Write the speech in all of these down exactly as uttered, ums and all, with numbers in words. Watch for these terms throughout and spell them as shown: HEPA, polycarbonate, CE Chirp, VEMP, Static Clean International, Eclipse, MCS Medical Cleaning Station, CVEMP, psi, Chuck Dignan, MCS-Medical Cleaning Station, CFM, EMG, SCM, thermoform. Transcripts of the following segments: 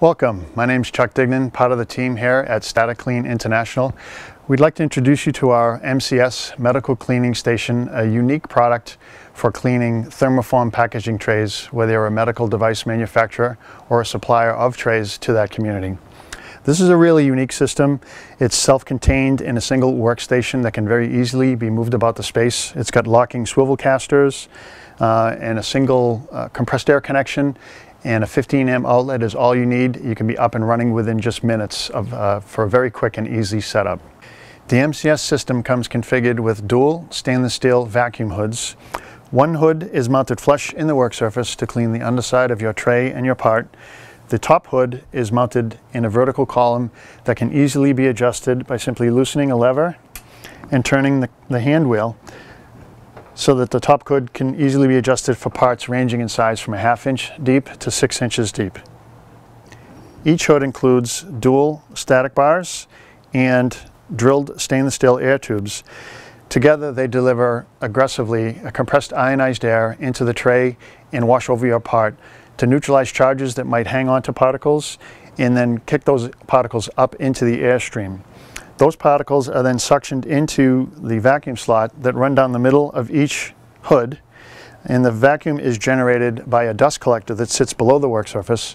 Welcome, my name is Chuck Dignan, part of the team here at Static Clean International. We'd like to introduce you to our M C S Medical Cleaning Station, a unique product for cleaning thermoform packaging trays where they're a medical device manufacturer or a supplier of trays to that community. This is a really unique system. It's self-contained in a single workstation that can very easily be moved about the space. It's got locking swivel casters uh, and a single uh, compressed air connection, and a fifteen amp outlet is all you need. You can be up and running within just minutes of, uh, for a very quick and easy setup. The M C S system comes configured with dual stainless steel vacuum hoods. One hood is mounted flush in the work surface to clean the underside of your tray and your part. The top hood is mounted in a vertical column that can easily be adjusted by simply loosening a lever and turning the, the hand wheel, so that the top hood can easily be adjusted for parts ranging in size from a half inch deep to six inches deep. Each hood includes dual static bars and drilled stainless steel air tubes. Together they deliver aggressively a compressed ionized air into the tray and wash over your part to neutralize charges that might hang onto particles and then kick those particles up into the airstream. Those particles are then suctioned into the vacuum slot that run down the middle of each hood, and the vacuum is generated by a dust collector that sits below the work surface,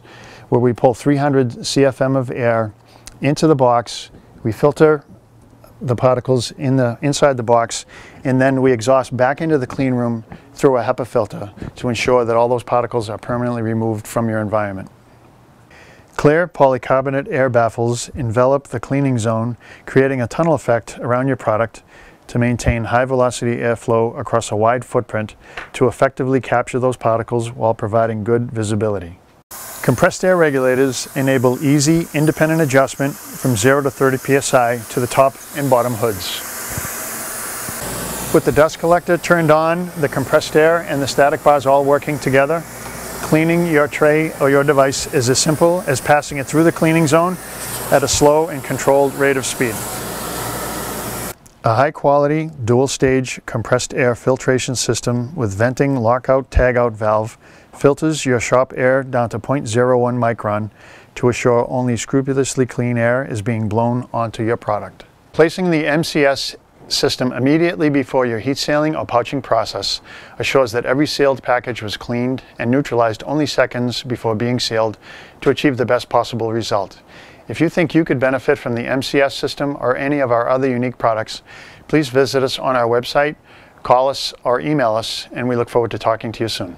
where we pull three hundred C F M of air into the box. We filter the particles in the, inside the box, and then we exhaust back into the clean room through a HEPA filter to ensure that all those particles are permanently removed from your environment. Clear polycarbonate air baffles envelop the cleaning zone, creating a tunnel effect around your product to maintain high velocity airflow across a wide footprint to effectively capture those particles while providing good visibility. Compressed air regulators enable easy, independent adjustment from zero to thirty P S I to the top and bottom hoods. With the dust collector turned on, the compressed air and the static bars all working together, cleaning your tray or your device is as simple as passing it through the cleaning zone at a slow and controlled rate of speed. A high-quality dual-stage compressed air filtration system with venting lockout tagout valve filters your shop air down to zero point zero one micron to assure only scrupulously clean air is being blown onto your product. Placing the M C S system immediately before your heat sealing or pouching process assures that every sealed package was cleaned and neutralized only seconds before being sealed to achieve the best possible result. If you think you could benefit from the M C S system or any of our other unique products, please visit us on our website, call us or email us, and we look forward to talking to you soon.